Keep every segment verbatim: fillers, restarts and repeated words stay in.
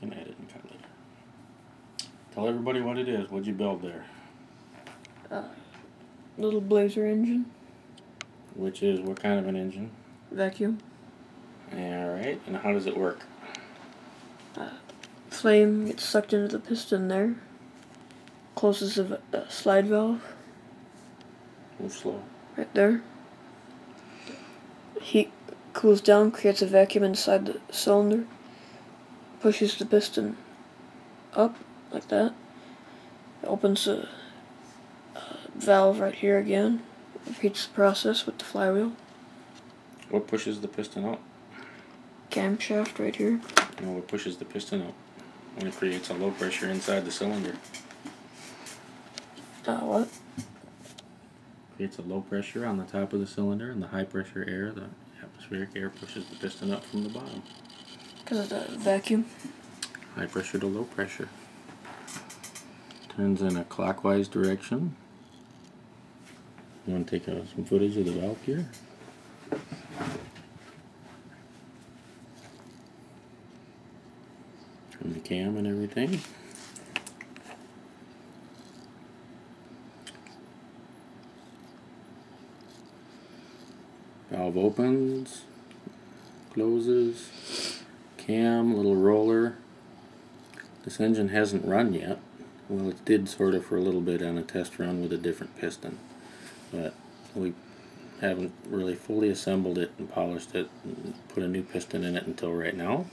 You can edit and cut later. Tell everybody what it is. What'd you build there? Uh, little blazer engine. Which is what kind of an engine? Vacuum. Alright, and how does it work? Uh, flame gets sucked into the piston there. Closes the uh, slide valve. Move slow. Right there. Heat cools down, creates a vacuum inside the cylinder. Pushes the piston up, like that. It opens the uh, valve right here again. Repeats the process with the flywheel. What pushes the piston up? Camshaft right here. No, what pushes the piston up? When it creates a low pressure inside the cylinder. Uh, what? Creates a low pressure on the top of the cylinder, and the high pressure air, the atmospheric air, pushes the piston up from the bottom. Because of the vacuum? High pressure to low pressure. Turns in a clockwise direction. You want to take uh, some footage of the valve here? From the cam and everything. Valve opens, closes, cam, little roller. This engine hasn't run yet. Well, it did sort of for a little bit on a test run with a different piston. But we haven't really fully assembled it and polished it and put a new piston in it until right now.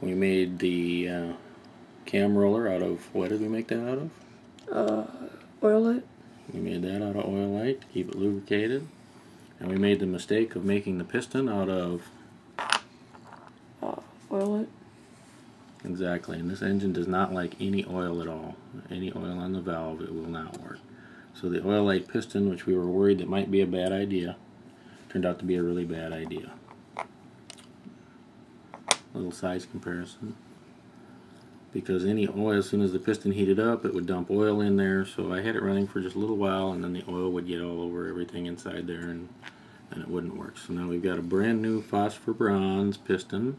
We made the uh, cam roller out of, what did we make that out of? Uh, Oilite. We made that out of Oilite to keep it lubricated. And we made the mistake of making the piston out of uh, Oilite. Exactly, and this engine does not like any oil at all. Any oil on the valve, it will not work. So the Oilite piston, which we were worried that might be a bad idea, turned out to be a really bad idea. Little size comparison. Because any oil, as soon as the piston heated up, it would dump oil in there. So I had it running for just a little while, and then the oil would get all over everything inside there, and, and it wouldn't work. So now we've got a brand new phosphor bronze piston,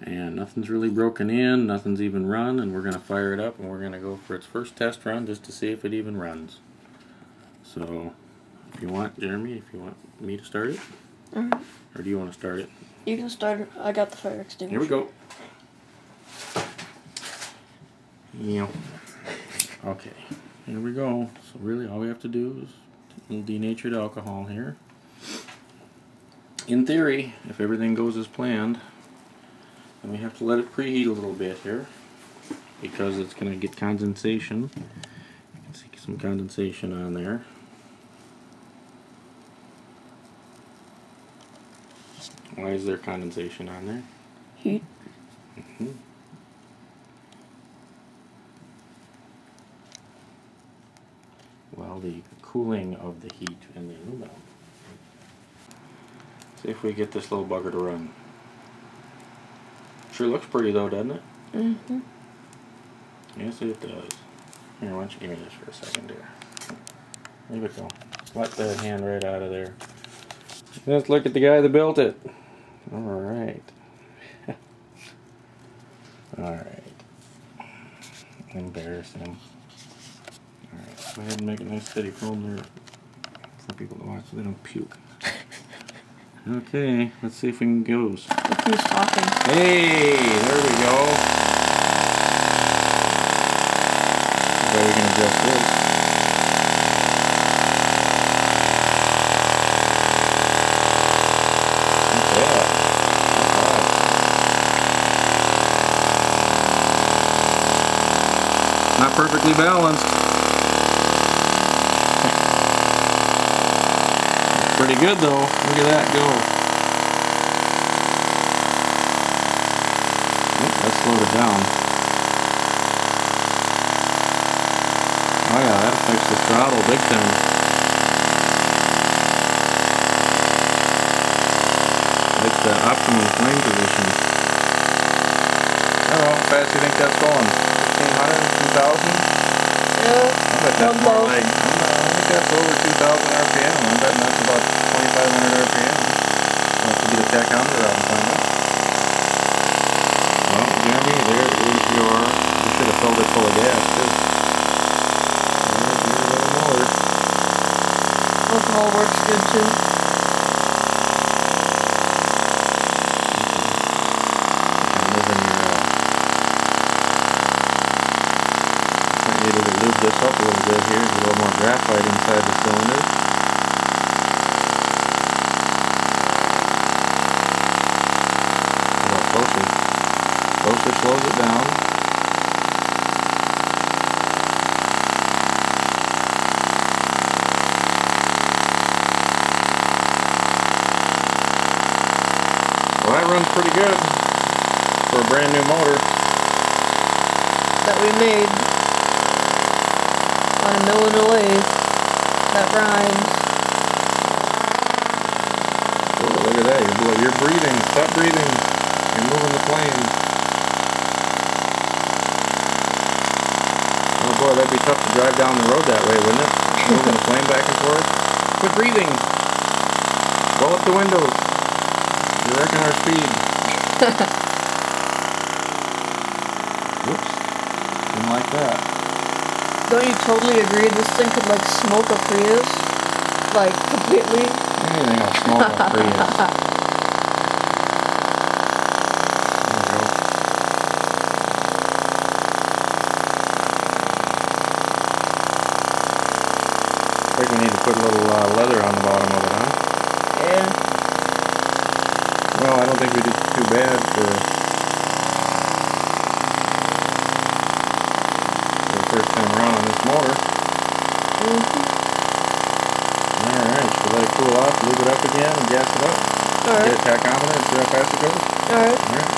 and nothing's really broken in, nothing's even run, and we're going to fire it up, and we're going to go for its first test run just to see if it even runs. So, if you want, Jeremy, if you want me to start it? Mm-hmm. Or do you want to start it? You can start it. I got the fire extinguisher. Here we go. Yeah. Okay, here we go. So really all we have to do is a little denatured alcohol here. In theory, if everything goes as planned, then we have to let it preheat a little bit here because it's going to get condensation. You can see some condensation on there. Why is there condensation on there? Heat. Mm-hmm. Well, the cooling of the heat and the aluminum. See if we get this little bugger to run. Sure looks pretty though, doesn't it? Mm-hmm. Yes, it does. Here, why don't you give me this for a second there. There we go. Let that hand right out of there. Let's look at the guy that built it. Alright. Alright. Embarrass him. Alright, go ahead and make a nice steady foam there for people to watch so they don't puke. Okay, let's see if we can go. Who's talking? Hey, there we go. So we can adjust this. Okay. Not perfectly balanced. Pretty good though. Look at that go. Oop, that slowed it down. Oh yeah, that affects the throttle big time. It's the optimum flame position. I don't know how fast you think that's going. fifteen hundred, two thousand? Yeah. I bet that's more like, I don't think that's over two thousand R P M. I'm betting that's about twenty-five hundred R P M. I'll have to get it back on there. Well, yeah. they're full of gas too. There's a little motor. Ethanol works good too. I'm moving your. Uh, might need to lube this up a little bit here. There's a little more graphite inside the cylinder. Closer slows it down. Well, that runs pretty good for a brand new motor that we made on a mill and a lathe. That rhymes. Oh, look at that! You're, you're breathing. Stop breathing. You're moving the plane. Oh boy, that'd be tough to drive down the road that way, wouldn't it? Moving the flame back and forth. Quit breathing. Roll up the windows. You're wrecking our speed. Whoops. Didn't like that. Don't you totally agree this thing could like smoke a Prius? Like completely? Anything will smoke a Prius. There we go. I think we need to put a little uh, leather on the bottom of it, huh? Yeah. Well, I don't think we did too bad for, for the first time around on this motor. Mm-hmm. Alright, should we let it cool off, lube it up again, and gas it up? Alright. Get a tachometer and see how fast it goes? Alright. Alright.